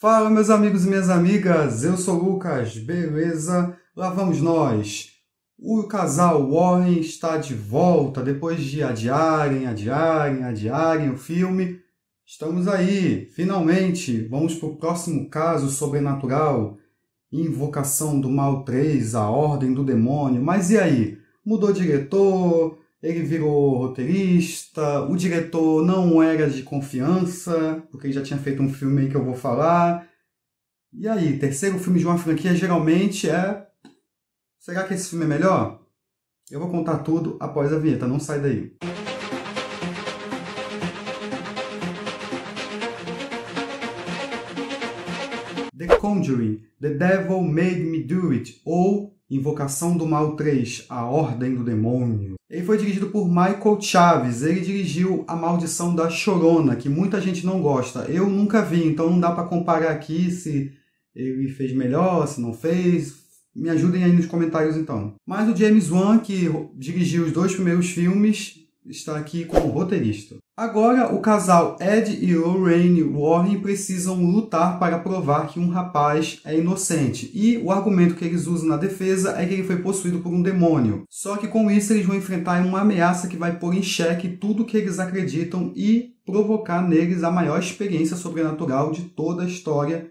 Fala, meus amigos e minhas amigas, eu sou o Lucas, beleza? Lá vamos nós! O casal Warren está de volta, depois de adiarem o filme. Estamos aí, finalmente! Vamos para o próximo caso sobrenatural, Invocação do Mal 3, A Ordem do Demônio. Mas e aí? Mudou diretor, ele virou roteirista, o diretor não era de confiança, porque ele já tinha feito um filme aí que eu vou falar. E aí, terceiro filme de uma franquia geralmente é... Será que esse filme é melhor? Eu vou contar tudo após a vinheta, não sai daí. The Conjuring, The Devil Made Me Do It, ou Invocação do Mal 3, A Ordem do Demônio. Ele foi dirigido por Michael Chaves. Ele dirigiu A Maldição da Chorona, que muita gente não gosta. Eu nunca vi, então não dá para comparar aqui se ele fez melhor, se não fez. Me ajudem aí nos comentários, então. Mas o James Wan, que dirigiu os dois primeiros filmes, está aqui como roteirista. Agora, o casal Ed e Lorraine Warren precisam lutar para provar que um rapaz é inocente. E o argumento que eles usam na defesa é que ele foi possuído por um demônio. Só que com isso eles vão enfrentar uma ameaça que vai pôr em xeque tudo que eles acreditam e provocar neles a maior experiência sobrenatural de toda a história,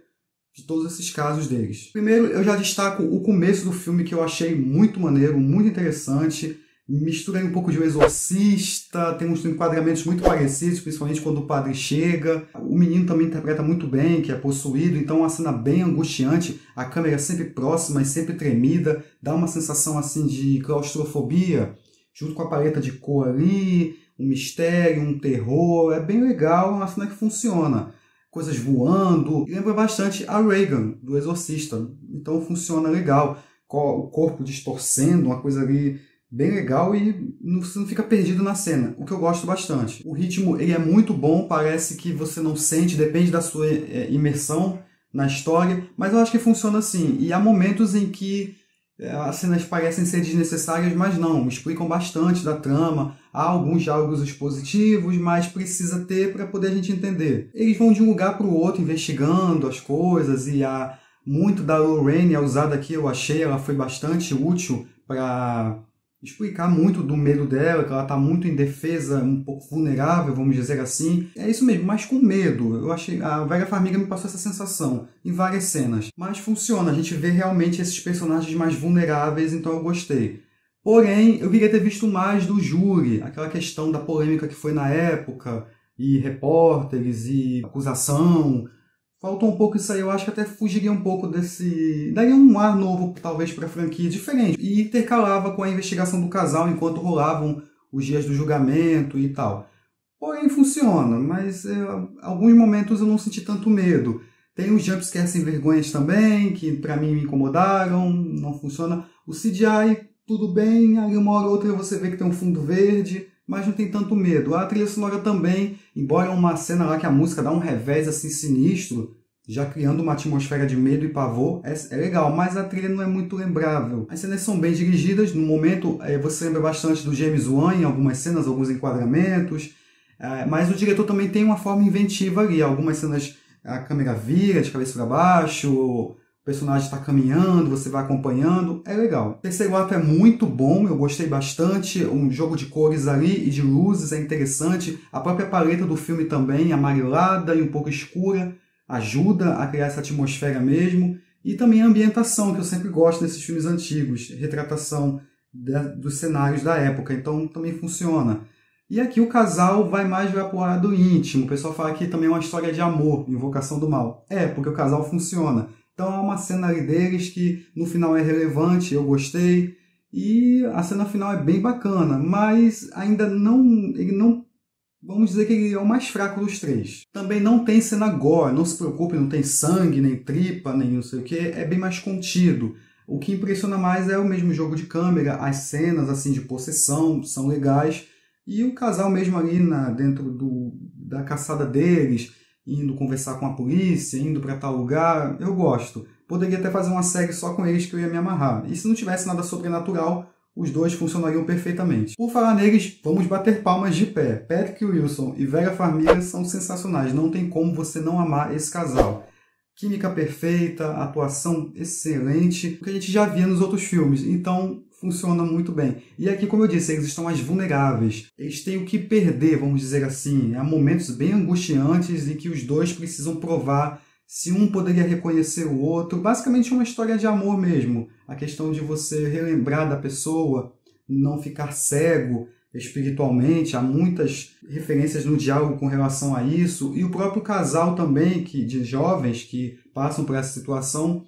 de todos esses casos deles. Primeiro, eu já destaco o começo do filme, que eu achei muito maneiro, muito interessante. Misturei um pouco de O Exorcista, tem uns enquadramentos muito parecidos, principalmente quando o padre chega. O menino também interpreta muito bem, que é possuído, então é uma cena bem angustiante. A câmera é sempre próxima e sempre tremida, dá uma sensação assim de claustrofobia, junto com a paleta de cor ali, um mistério, um terror. É bem legal, é uma cena que funciona. Coisas voando, lembra bastante a Reagan, do Exorcista, então funciona legal. O corpo distorcendo, uma coisa ali bem legal, e você não fica perdido na cena, o que eu gosto bastante. O ritmo ele é muito bom, parece que você não sente, depende da sua imersão na história, mas eu acho que funciona assim. E há momentos em que as cenas parecem ser desnecessárias, mas não, explicam bastante da trama. Há alguns diálogos expositivos, mas precisa ter para poder a gente entender. Eles vão de um lugar para o outro investigando as coisas, e há muito da Lorraine é usada aqui, eu achei. Ela foi bastante útil para explicar muito do medo dela, que ela está muito indefesa, um pouco vulnerável, vamos dizer assim. É isso mesmo, mas com medo. Eu achei, a Vera Farmiga me passou essa sensação em várias cenas. Mas funciona, a gente vê realmente esses personagens mais vulneráveis, então eu gostei. Porém, eu queria ter visto mais do júri, aquela questão da polêmica que foi na época, e repórteres, e acusação. Faltou um pouco isso aí, eu acho que até fugiria um pouco desse... Daria um ar novo, talvez, para a franquia, diferente. E intercalava com a investigação do casal enquanto rolavam os dias do julgamento e tal. Porém, funciona, mas alguns momentos eu não senti tanto medo. Tem os jumpscares sem vergonhas também, que para mim me incomodaram, não funciona. O CGI, tudo bem, aí uma hora ou outra você vê que tem um fundo verde, mas não tem tanto medo. A trilha sonora também, embora uma cena lá que a música dá um revés assim sinistro, já criando uma atmosfera de medo e pavor, é legal, mas a trilha não é muito lembrável. As cenas são bem dirigidas, no momento você lembra bastante do James Wan em algumas cenas, alguns enquadramentos, mas o diretor também tem uma forma inventiva ali. Algumas cenas a câmera vira de cabeça para baixo, o personagem está caminhando, você vai acompanhando, é legal. O terceiro ato é muito bom, eu gostei bastante. Um jogo de cores ali e de luzes é interessante. A própria paleta do filme também, amarelada e um pouco escura, ajuda a criar essa atmosfera mesmo. E também a ambientação, que eu sempre gosto nesses filmes antigos, retratação dos cenários da época, então também funciona. E aqui o casal vai mais para o lado íntimo. O pessoal fala que também é uma história de amor, Invocação do Mal. É, porque o casal funciona. Então é uma cena ali deles que no final é relevante, eu gostei. E a cena final é bem bacana, mas ainda não... Ele não, vamos dizer que ele é o mais fraco dos três. Também não tem cena gore, não se preocupe, não tem sangue, nem tripa, nem não sei o que. É bem mais contido. O que impressiona mais é o mesmo jogo de câmera, as cenas assim de possessão são legais. E o casal mesmo ali dentro da caçada deles, indo conversar com a polícia, indo para tal lugar, eu gosto. Poderia até fazer uma série só com eles que eu ia me amarrar. E se não tivesse nada sobrenatural, os dois funcionariam perfeitamente. Por falar neles, vamos bater palmas de pé. Patrick Wilson e Vera Farmiga são sensacionais, não tem como você não amar esse casal. química perfeita, atuação excelente, o que a gente já via nos outros filmes. Então, funciona muito bem. E aqui, como eu disse, eles estão mais vulneráveis. Eles têm o que perder, vamos dizer assim. Há momentos bem angustiantes em que os dois precisam provar se um poderia reconhecer o outro. Basicamente, é uma história de amor mesmo. A questão de você relembrar da pessoa, não ficar cego espiritualmente, há muitas referências no diálogo com relação a isso, e o próprio casal também, de jovens que passam por essa situação,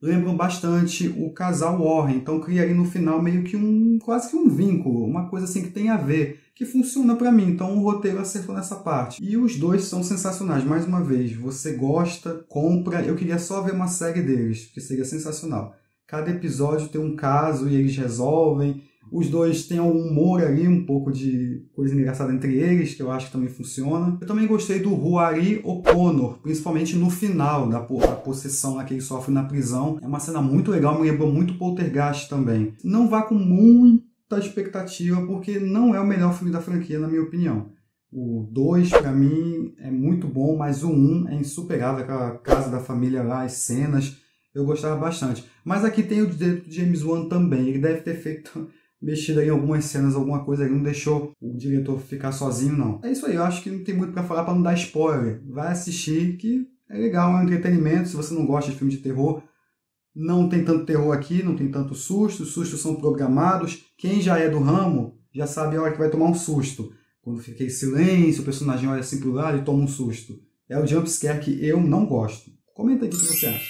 lembram bastante o casal Warren, então cria ali no final meio que quase que um vínculo, uma coisa assim que tem a ver, que funciona para mim, então o roteiro acertou nessa parte. E os dois são sensacionais, mais uma vez, você gosta, compra, eu queria só ver uma série deles, que seria sensacional. Cada episódio tem um caso e eles resolvem. Os dois têm um humor ali, um pouco de coisa engraçada entre eles, que eu acho que também funciona. Eu também gostei do Ruari O'Connor, principalmente no final da possessão lá que ele sofre na prisão. É uma cena muito legal, me lembrou muito Poltergeist também. Não vá com muita expectativa, porque não é o melhor filme da franquia, na minha opinião. O 2, pra mim, é muito bom, mas o 1 é insuperável, aquela casa da família lá, as cenas, eu gostava bastante. Mas aqui tem o direito do James Wan também, ele deve ter feito... mexida em algumas cenas, alguma coisa ali, não deixou o diretor ficar sozinho, não. É isso aí, eu acho que não tem muito pra falar pra não dar spoiler. Vai assistir, que é legal, é um entretenimento. Se você não gosta de filme de terror, não tem tanto terror aqui, não tem tanto susto. Os sustos são programados. Quem já é do ramo, já sabe a hora que vai tomar um susto. Quando fica em silêncio, o personagem olha assim pro lado e toma um susto. É o jumpscare que eu não gosto. Comenta aqui o que você acha.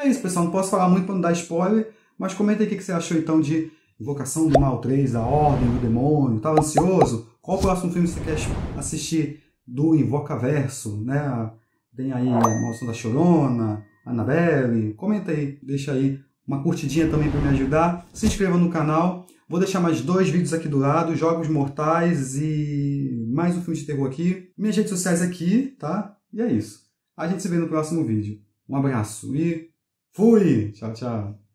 É isso, pessoal, não posso falar muito pra não dar spoiler, mas comenta aí o que você achou, então, de... Invocação do Mal 3, A Ordem do Demônio, tava ansioso? Qual o próximo filme você quer assistir do Invocaverso, né? Tem aí A Maldição da Chorona, Annabelle, comenta aí, deixa aí uma curtidinha também para me ajudar, se inscreva no canal, vou deixar mais dois vídeos aqui do lado, Jogos Mortais e mais um filme de terror aqui, minhas redes sociais aqui, tá? E é isso, a gente se vê no próximo vídeo, um abraço e fui! Tchau, tchau!